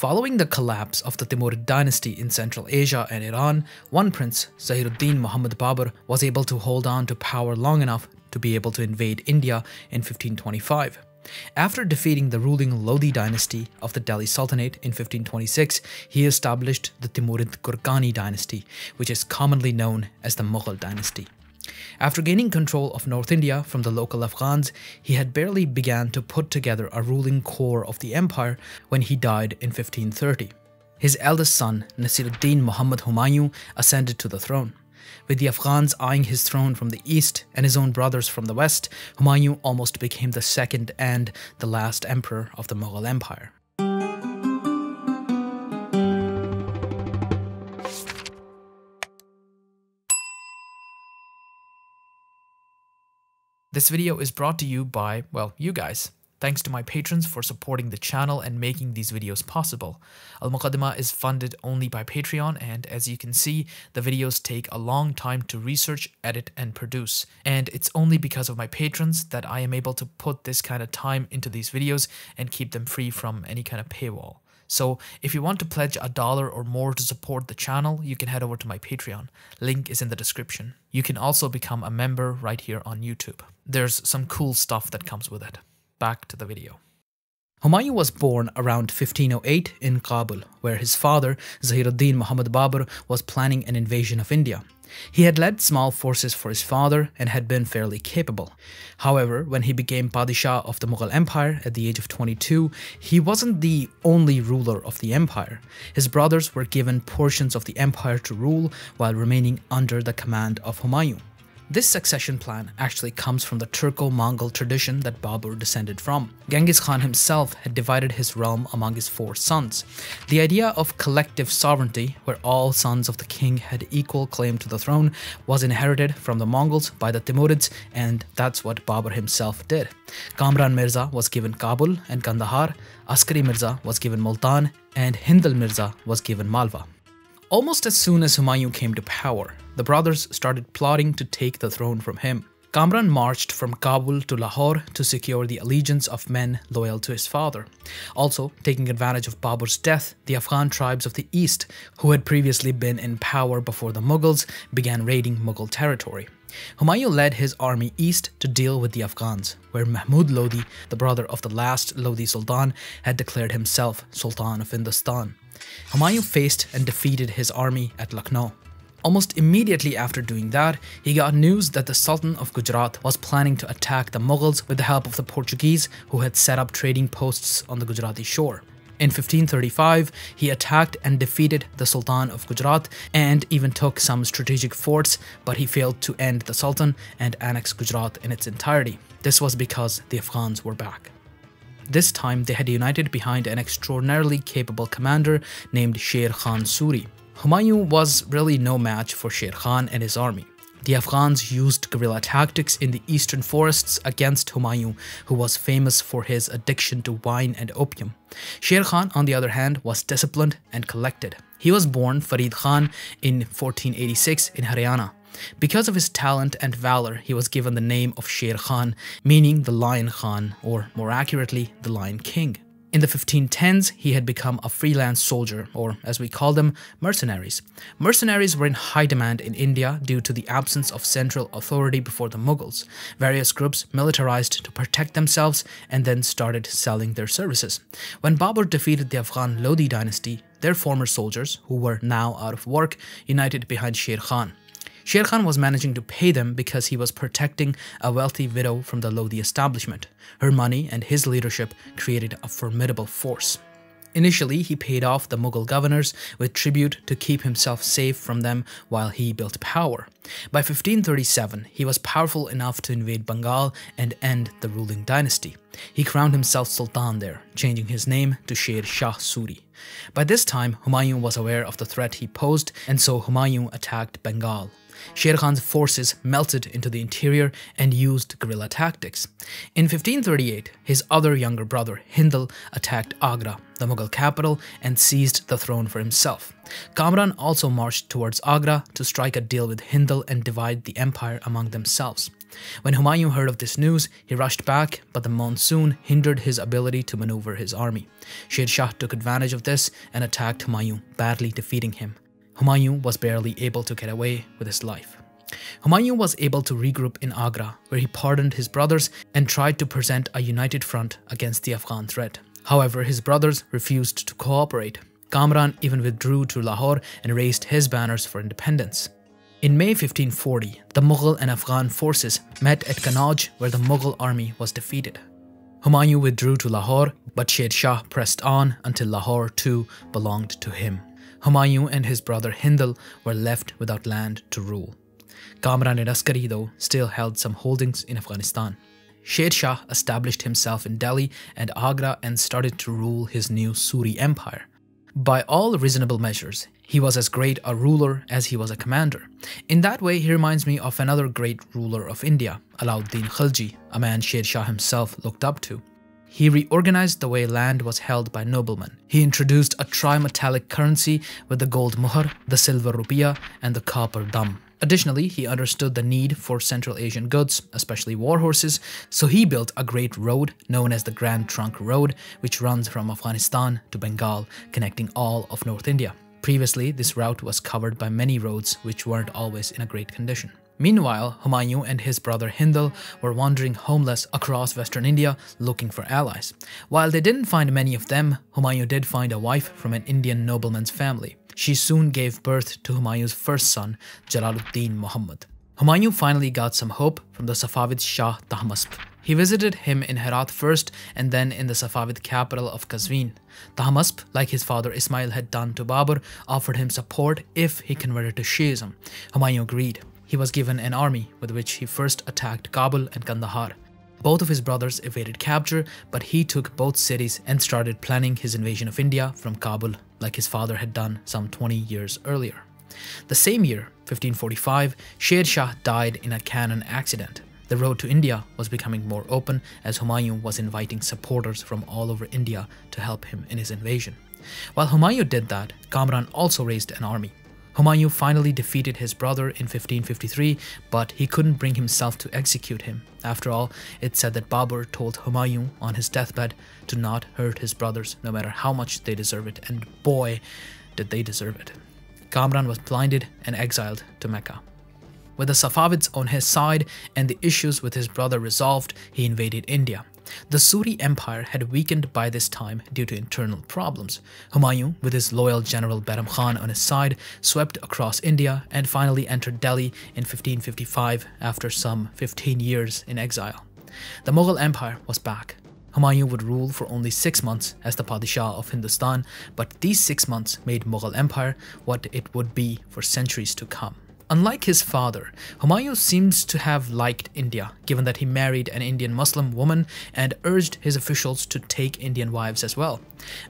Following the collapse of the Timurid dynasty in Central Asia and Iran, one prince, Zahiruddin Muhammad Babur, was able to hold on to power long enough to be able to invade India in 1525. After defeating the ruling Lodi dynasty of the Delhi Sultanate in 1526, he established the Timurid Gurkani dynasty, which is commonly known as the Mughal dynasty. After gaining control of North India from the local Afghans, he had barely begun to put together a ruling core of the empire when he died in 1530. His eldest son, Nasiruddin Muhammad Humayun, ascended to the throne. With the Afghans eyeing his throne from the east and his own brothers from the west, Humayun almost became the second and the last emperor of the Mughal Empire. This video is brought to you by, well, you guys. Thanks to my patrons for supporting the channel and making these videos possible. Al Muqaddimah is funded only by Patreon, and as you can see, the videos take a long time to research, edit, and produce. And it's only because of my patrons that I am able to put this kind of time into these videos and keep them free from any kind of paywall. So if you want to pledge $1 or more to support the channel, you can head over to my Patreon. Link is in the description. You can also become a member right here on YouTube. There's some cool stuff that comes with it. Back to the video. Humayun was born around 1508 in Kabul, where his father, Zahiruddin Muhammad Babur, was planning an invasion of India. He had led small forces for his father and had been fairly capable. However, when he became Padishah of the Mughal Empire at the age of 22, he wasn't the only ruler of the empire. His brothers were given portions of the empire to rule while remaining under the command of Humayun. This succession plan actually comes from the Turco-Mongol tradition that Babur descended from. Genghis Khan himself had divided his realm among his 4 sons. The idea of collective sovereignty, where all sons of the king had equal claim to the throne, was inherited from the Mongols by the Timurids, and that's what Babur himself did. Kamran Mirza was given Kabul and Kandahar, Askari Mirza was given Multan, and Hindal Mirza was given Malwa. Almost as soon as Humayun came to power, the brothers started plotting to take the throne from him. Kamran marched from Kabul to Lahore to secure the allegiance of men loyal to his father. Also, taking advantage of Babur's death, the Afghan tribes of the east, who had previously been in power before the Mughals, began raiding Mughal territory. Humayun led his army east to deal with the Afghans, where Mahmud Lodi, the brother of the last Lodi Sultan, had declared himself Sultan of Hindustan. Humayun faced and defeated his army at Lucknow. Almost immediately after doing that, he got news that the Sultan of Gujarat was planning to attack the Mughals with the help of the Portuguese, who had set up trading posts on the Gujarati shore. In 1535, he attacked and defeated the Sultan of Gujarat and even took some strategic forts, but he failed to end the Sultan and annex Gujarat in its entirety. This was because the Afghans were back. This time, they had united behind an extraordinarily capable commander named Sher Shah Suri. Humayun was really no match for Sher Khan and his army. The Afghans used guerrilla tactics in the eastern forests against Humayun, who was famous for his addiction to wine and opium. Sher Khan, on the other hand, was disciplined and collected. He was born Farid Khan in 1486 in Haryana. Because of his talent and valor, he was given the name of Sher Khan, meaning the Lion Khan, or more accurately, the Lion King. In the 1510s, he had become a freelance soldier, or as we call them, mercenaries. Mercenaries were in high demand in India due to the absence of central authority before the Mughals. Various groups militarized to protect themselves and then started selling their services. When Babur defeated the Afghan Lodi dynasty, their former soldiers, who were now out of work, united behind Sher Khan. Sher Khan was managing to pay them because he was protecting a wealthy widow from the Lodi establishment. Her money and his leadership created a formidable force. Initially, he paid off the Mughal governors with tribute to keep himself safe from them while he built power. By 1537, he was powerful enough to invade Bengal and end the ruling dynasty. He crowned himself Sultan there, changing his name to Sher Shah Suri. By this time, Humayun was aware of the threat he posed, and so Humayun attacked Bengal. Sher Khan's forces melted into the interior and used guerrilla tactics. In 1538, his other younger brother, Hindal, attacked Agra, the Mughal capital, and seized the throne for himself. Kamran also marched towards Agra to strike a deal with Hindal and divide the empire among themselves. When Humayun heard of this news, he rushed back, but the monsoon hindered his ability to maneuver his army. Sher Shah took advantage of this and attacked Humayun, badly defeating him. Humayun was barely able to get away with his life. Humayun was able to regroup in Agra, where he pardoned his brothers and tried to present a united front against the Afghan threat. However, his brothers refused to cooperate. Kamran even withdrew to Lahore and raised his banners for independence. In May 1540, the Mughal and Afghan forces met at Kanauj, where the Mughal army was defeated. Humayun withdrew to Lahore, but Sher Shah pressed on until Lahore too belonged to him. Humayun and his brother Hindal were left without land to rule. Kamran and Askari, though, still held some holdings in Afghanistan. Sher Shah established himself in Delhi and Agra and started to rule his new Suri Empire. By all reasonable measures, he was as great a ruler as he was a commander. In that way, he reminds me of another great ruler of India, Alauddin Khalji, a man Sher Shah himself looked up to. He reorganized the way land was held by noblemen. He introduced a tri-metallic currency with the gold muhar, the silver rupiah, and the copper dam. Additionally, he understood the need for Central Asian goods, especially war horses, so he built a great road known as the Grand Trunk Road, which runs from Afghanistan to Bengal, connecting all of North India. Previously, this route was covered by many roads which weren't always in a great condition. Meanwhile, Humayun and his brother Hindal were wandering homeless across western India looking for allies. While they didn't find many of them, Humayun did find a wife from an Indian nobleman's family. She soon gave birth to Humayun's first son, Jalaluddin Muhammad. Humayun finally got some hope from the Safavid Shah Tahmasp. He visited him in Herat first and then in the Safavid capital of Qazvin. Tahmasp, like his father Ismail had done to Babur, offered him support if he converted to Shiism. Humayun agreed. He was given an army with which he first attacked Kabul and Kandahar. Both of his brothers evaded capture, but he took both cities and started planning his invasion of India from Kabul, like his father had done some 20 years earlier. The same year, 1545, Sher Shah died in a cannon accident. The road to India was becoming more open as Humayun was inviting supporters from all over India to help him in his invasion. While Humayun did that, Kamran also raised an army. Humayun finally defeated his brother in 1553, but he couldn't bring himself to execute him. After all, it's said that Babur told Humayun on his deathbed to not hurt his brothers no matter how much they deserve it, and boy, did they deserve it. Kamran was blinded and exiled to Mecca. With the Safavids on his side and the issues with his brother resolved, he invaded India. The Suri Empire had weakened by this time due to internal problems. Humayun, with his loyal general Bairam Khan on his side, swept across India and finally entered Delhi in 1555 after some 15 years in exile. The Mughal Empire was back. Humayun would rule for only 6 months as the Padishah of Hindustan, but these 6 months made Mughal Empire what it would be for centuries to come. Unlike his father, Humayun seems to have liked India, given that he married an Indian Muslim woman and urged his officials to take Indian wives as well.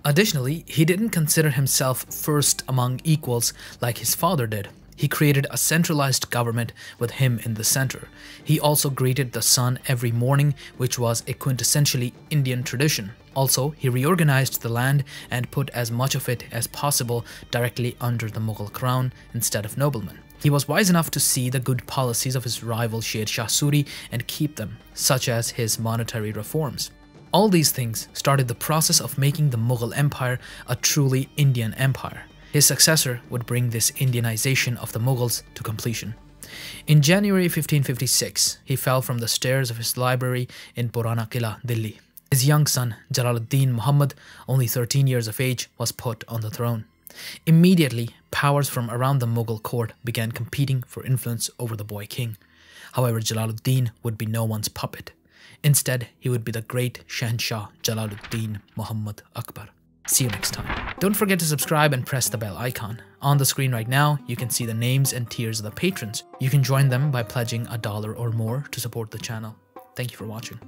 Additionally, he didn't consider himself first among equals like his father did. He created a centralized government with him in the center. He also greeted the sun every morning, which was a quintessentially Indian tradition. Also, he reorganized the land and put as much of it as possible directly under the Mughal crown instead of noblemen. He was wise enough to see the good policies of his rival Sher Shah Suri and keep them, such as his monetary reforms. All these things started the process of making the Mughal Empire a truly Indian empire. His successor would bring this Indianization of the Mughals to completion. In January 1556, he fell from the stairs of his library in Purana Qila, Delhi. His young son, Jalaluddin Muhammad, only 13 years of age, was put on the throne. Immediately, powers from around the Mughal court began competing for influence over the boy king. However, Jalaluddin would be no one's puppet. Instead, he would be the great Shahn Shah Jalaluddin Muhammad Akbar. See you next time. Don't forget to subscribe and press the bell icon. On the screen right now, you can see the names and tiers of the patrons. You can join them by pledging $1 or more to support the channel. Thank you for watching.